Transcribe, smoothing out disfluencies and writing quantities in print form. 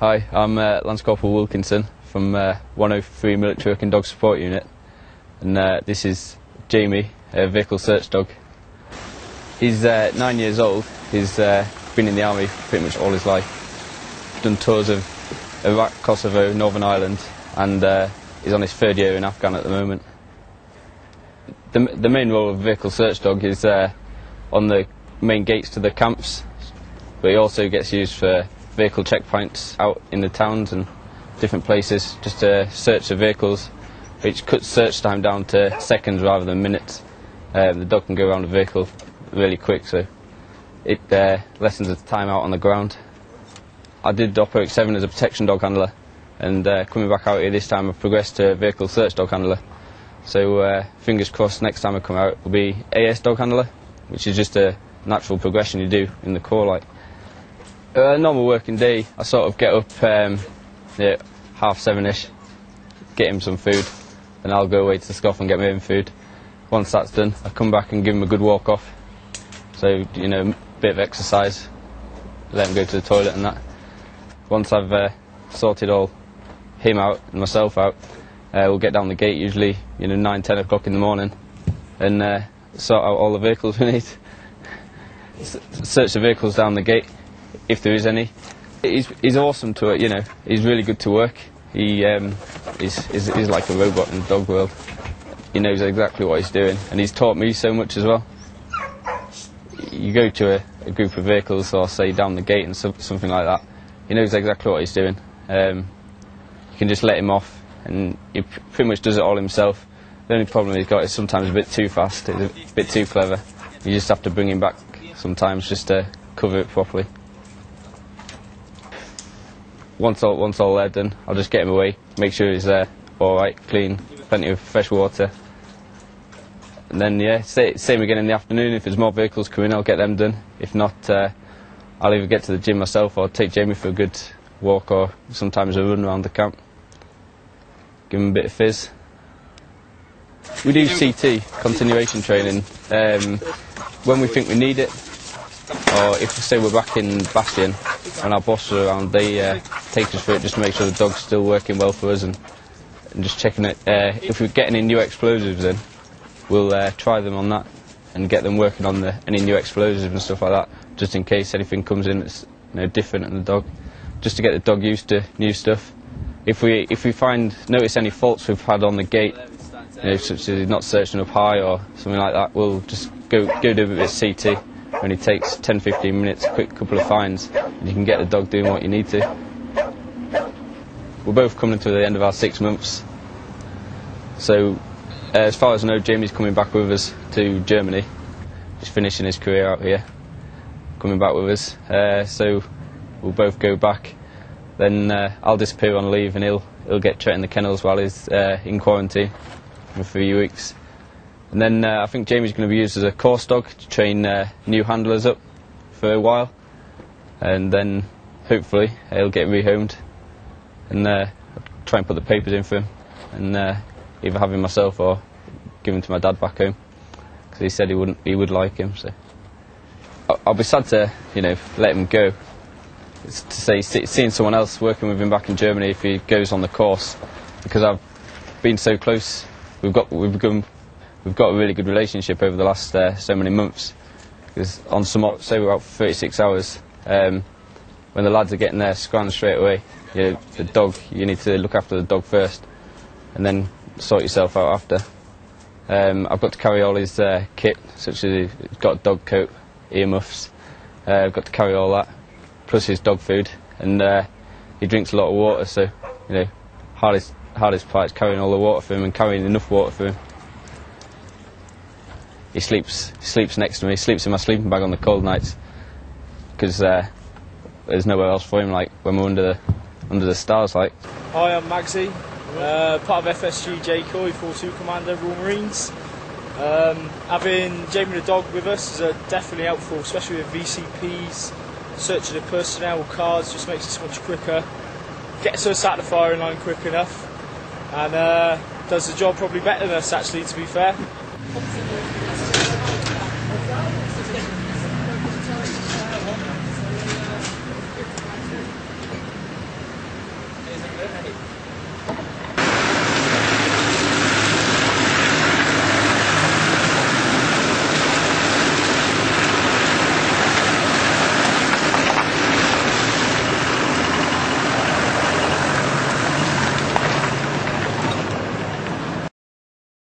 Hi, I'm Lance Corporal Wilkinson from 103 Military Working Dog Support Unit, and this is Jamie, a vehicle search dog. He's 9 years old. He's been in the army pretty much all his life. Done tours of Iraq, Kosovo, Northern Ireland, and he's on his third year in Afghan at the moment. The main role of a vehicle search dog is on the main gates to the camps, but he also gets used for vehicle checkpoints out in the towns and different places just to search the vehicles, which cuts search time down to seconds rather than minutes. The dog can go around the vehicle really quick, so it lessens the time out on the ground. I did OPERIC 7 as a protection dog handler, and coming back out here this time I've progressed to vehicle search dog handler. So fingers crossed next time I come out it will be AS dog handler, which is just a natural progression you do in the Corps. Like a normal working day, I sort of get up at 7:30ish, get him some food, and I'll go away to the scoff and get my own food. Once that's done, I come back and give him a good walk off, so, you know, a bit of exercise, let him go to the toilet and that. Once I've sorted all him out and myself out, we'll get down the gate, usually, you know, 9, 10 o'clock in the morning, and sort out all the vehicles we need. Search the vehicles down the gate, if there is any. He's awesome to it, you know. He's really good to work. He is like a robot in the dog world. He knows exactly what he's doing, and he's taught me so much as well. You go to a group of vehicles, or say down the gate and something like that, he knows exactly what he's doing. You can just let him off, and he pretty much does it all himself. The only problem he's got is sometimes a bit too fast, a bit too clever. You just have to bring him back sometimes just to cover it properly. Once all they're done, I'll just get him away, make sure he's alright, clean, plenty of fresh water. And then, yeah, same again in the afternoon. If there's more vehicles coming, I'll get them done. If not, I'll either get to the gym myself or take Jamie for a good walk, or sometimes a run around the camp. Give him a bit of fizz. We do CT, continuation training, when we think we need it. Or if, say, we're back in Bastion and our bosses are around, they take us for it just to make sure the dog's still working well for us, and just checking it. If we're getting any new explosives in, we'll try them on that and get them working on any new explosives and stuff like that, just in case anything comes in that's, you know, different in the dog, just to get the dog used to new stuff. If we notice any faults we've had on the gate, you know, such as not searching up high or something like that, we'll just go do a bit of CT. Only takes 10-15 minutes, a quick couple of finds, and you can get the dog doing what you need to. We're both coming to the end of our 6 months, so as far as I know, Jamie's coming back with us to Germany. He's finishing his career out here, coming back with us. So we'll both go back. Then I'll disappear on leave, and he'll get trekked in the kennels while he's in quarantine for a few weeks. And then I think Jamie's going to be used as a course dog to train new handlers up for a while, and then hopefully he'll get rehomed, and try and put the papers in for him, and either have him myself or give him to my dad back home, because he said he would like him. So I'll be sad to, you know, let him go. It's to say, seeing someone else working with him back in Germany if he goes on the course, because I've been so close. We've got a really good relationship over the last so many months, because on some, say we're out for 36 hours, when the lads are getting their scran straight away, you know, the dog, you need to look after the dog first and then sort yourself out after. I've got to carry all his kit, such as he's got a dog coat, earmuffs, I've got to carry all that, plus his dog food, and he drinks a lot of water, so, you know, hardest part is carrying all the water for him and carrying enough water for him. He sleeps next to me, sleeps in my sleeping bag on the cold nights, because there's nowhere else for him, like when we're under the stars. Like. Hi, I'm Maxie, part of FSG J.Coy, 42 Commando, Royal Marines. Having Jamie the dog with us is definitely helpful, especially with VCPs. Searching the personnel cards just makes it so much quicker, gets us out the firing line quick enough, and does the job probably better than us, actually, to be fair.